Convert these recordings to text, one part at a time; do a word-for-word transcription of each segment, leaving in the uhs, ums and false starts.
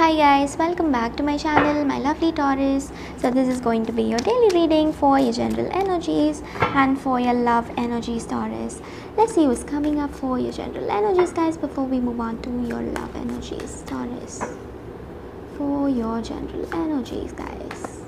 Hi guys, welcome back to my channel, my lovely Taurus. So this is going to be your daily reading for your general energies and for your love energies, Taurus. Let's see what's coming up for your general energies, guys, before we move on to your love energies, Taurus. For your general energies, guys.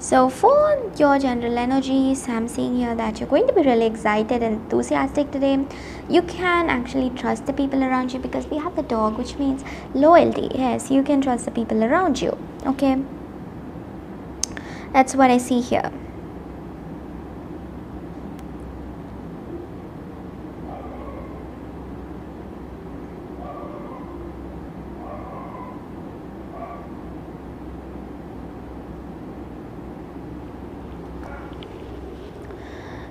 So for your general energies, I'm seeing here that you're going to be really excited and enthusiastic today. You can actually trust the people around you because we have the dog, which means loyalty. Yes, you can trust the people around you. Okay, that's what I see here.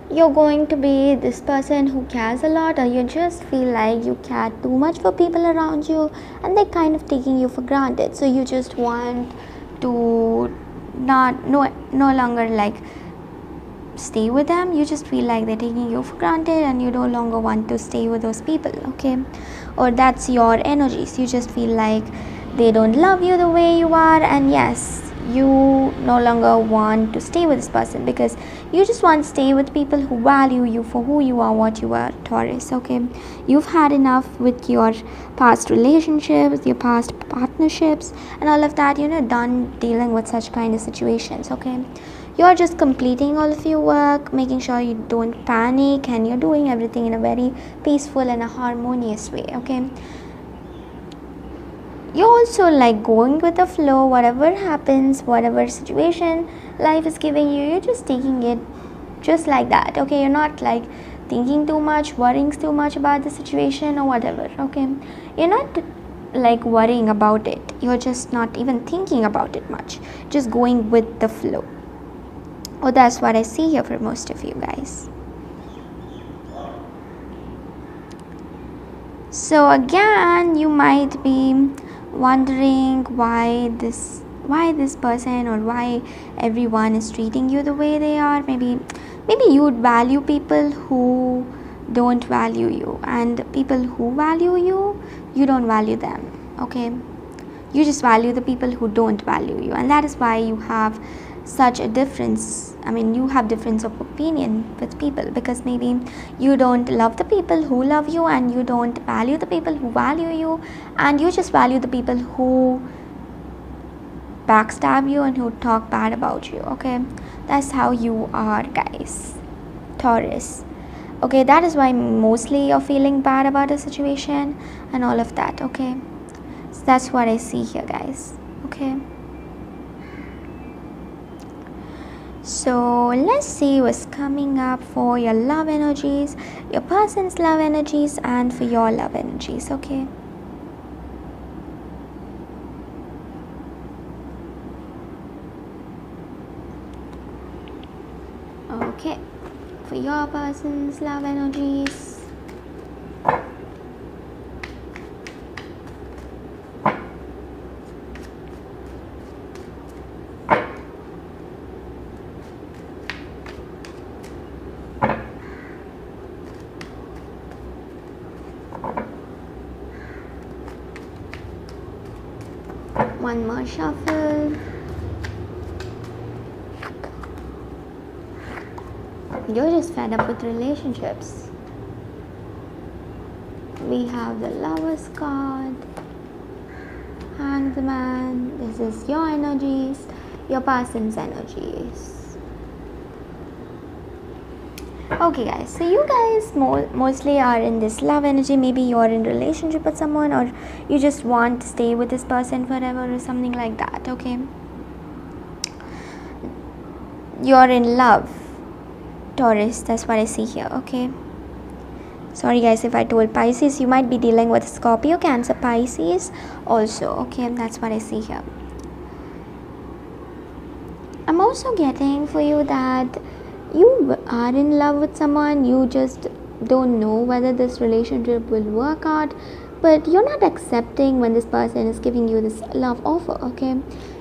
You're going to be this person who cares a lot, or you just feel like you care too much for people around you and they're kind of taking you for granted. So you just want to not no no longer like stay with them. You just feel like they're taking you for granted and you no longer want to stay with those people, okay? Or that's your energies. You just feel like they don't love you the way you are, and yes, you no longer want to stay with this person because you just want to stay with people who value you for who you are, what you are, Taurus. Okay, you've had enough with your past relationships, your past partnerships and all of that. You know, done dealing with such kind of situations. Okay, you're just completing all of your work, making sure you don't panic, and you're doing everything in a very peaceful and a harmonious way. Okay, you're also like going with the flow. Whatever happens, whatever situation life is giving you, you're just taking it just like that, okay? You're not like thinking too much, worrying too much about the situation or whatever, okay? You're not like worrying about it. You're just not even thinking about it much, just going with the flow. Oh, that's what I see here for most of you guys. So again, you might be wondering why this why this person or why everyone is treating you the way they are. Maybe maybe you'd value people who don't value you, and people who value you, you don't value them, okay? You just value the people who don't value you, and that is why you have such a difference. I mean, you have difference of opinion with people because maybe you don't love the people who love you, and you don't value the people who value you, and you just value the people who backstab you and who talk bad about you, okay? That's how you are, guys, Taurus. Okay, that is why mostly you're feeling bad about the situation and all of that, okay? So that's what I see here, guys, okay? So let's see what's coming up for your love energies, your person's love energies, and for your love energies, okay? Okay, for your person's love energies. One more shuffle. You're just fed up with relationships. We have the Lover's card, Hangman. This is your energies, your person's energies. Okay guys, so you guys mo mostly are in this love energy. Maybe you're in relationship with someone, or you just want to stay with this person forever or something like that, okay? You're in love, Taurus, that's what I see here, okay? Sorry guys if I told Pisces. You might be dealing with Scorpio, Cancer, Pisces also, okay? That's what I see here. I'm also getting for you that you are in love with someone, you just don't know whether this relationship will work out, but you're not accepting when this person is giving you this love offer, okay?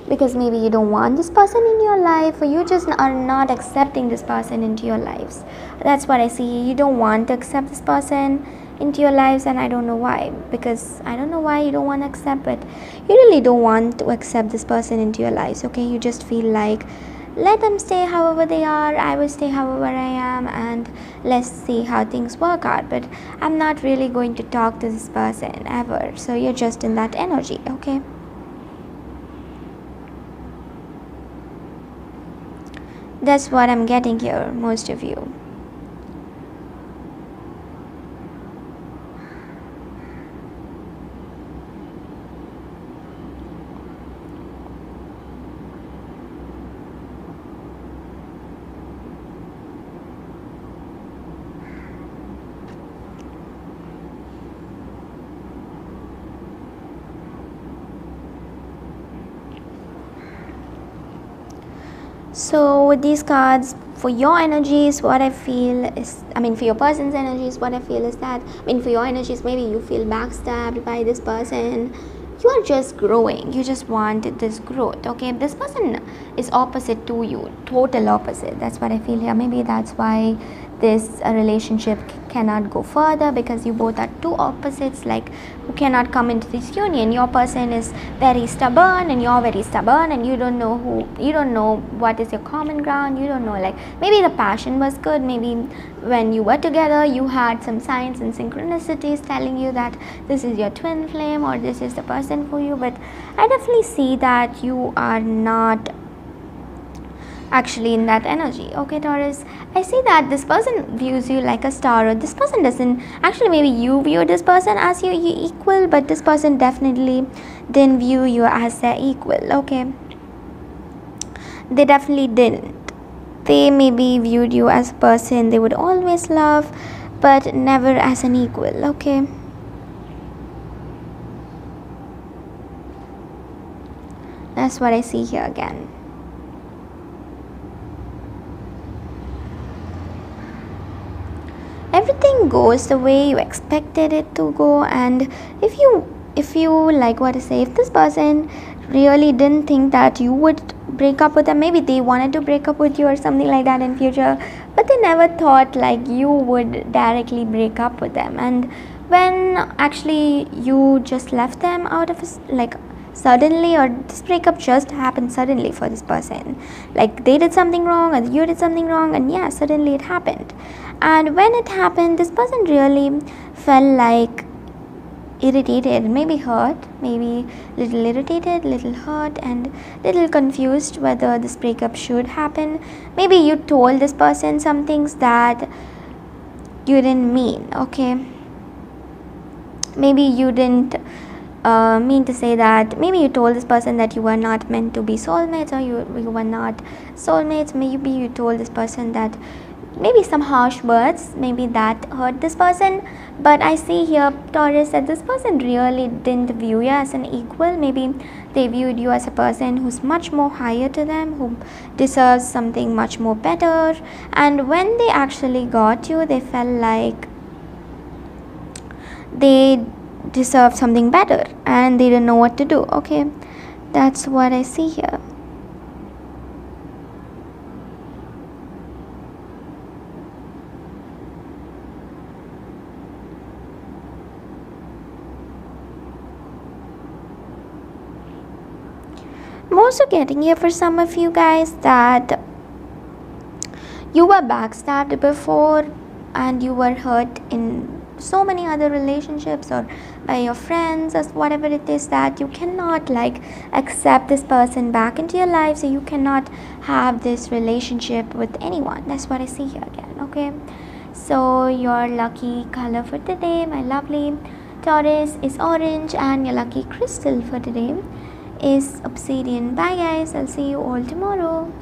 Because maybe you don't want this person in your life, or you just are not accepting this person into your lives. That's what I see. You don't want to accept this person into your lives, and I don't know why, because I don't know why you don't want to accept it. You really don't want to accept this person into your lives, okay? You just feel like, let them stay however they are, I will stay however I am, and let's see how things work out, but I'm not really going to talk to this person ever. So you're just in that energy, okay? That's what I'm getting here, most of you. So with these cards, for your energies, what I feel is, I mean for your person's energies, what I feel is that, I mean for your energies, maybe you feel backstabbed by this person. You are just growing. You just want this growth, okay? This person is opposite to you, total opposite. That's what I feel here. Maybe that's why this relationship cannot go further, because you both are two opposites, like who cannot come into this union. Your person is very stubborn and you're very stubborn, and you don't know who, you don't know what is your common ground. You don't know, like maybe the passion was good, maybe when you were together you had some signs and synchronicities telling you that this is your twin flame or this is the person for you, but I definitely see that you are not actually in that energy, okay, Taurus? I see that this person views you like a star, or this person doesn't, actually maybe you view this person as your equal, but this person definitely didn't view you as their equal, okay? They definitely didn't. They maybe viewed you as a person they would always love, but never as an equal, okay? That's what I see here again. Everything goes the way you expected it to go, and if you if you like what I say, if this person really didn't think that you would break up with them, maybe they wanted to break up with you or something like that in future, but they never thought like you would directly break up with them, and when actually you just left them out of a, like suddenly, or this breakup just happened suddenly for this person, like they did something wrong or you did something wrong, and yeah, suddenly it happened. And when it happened, this person really felt like irritated, maybe hurt, maybe little irritated, little hurt, and little confused whether this breakup should happen. Maybe you told this person some things that you didn't mean, okay? Maybe you didn't Uh, mean to say that. Maybe you told this person that you were not meant to be soulmates, or you, you were not soulmates. Maybe you told this person that, maybe some harsh words, maybe that hurt this person. But I see here, Taurus, that this person really didn't view you as an equal. Maybe they viewed you as a person who's much more higher to them, who deserves something much more better. And when they actually got you, they felt like they deserve something better, and they don't know what to do, okay? That's what I see here. I'm also getting here for some of you guys that you were backstabbed before, and you were hurt in so many other relationships, or by your friends, or whatever it is, that you cannot like accept this person back into your life, so you cannot have this relationship with anyone. That's what I see here again, okay? So your lucky color for today, my lovely Taurus, is orange, and your lucky crystal for today is obsidian. Bye guys, I'll see you all tomorrow.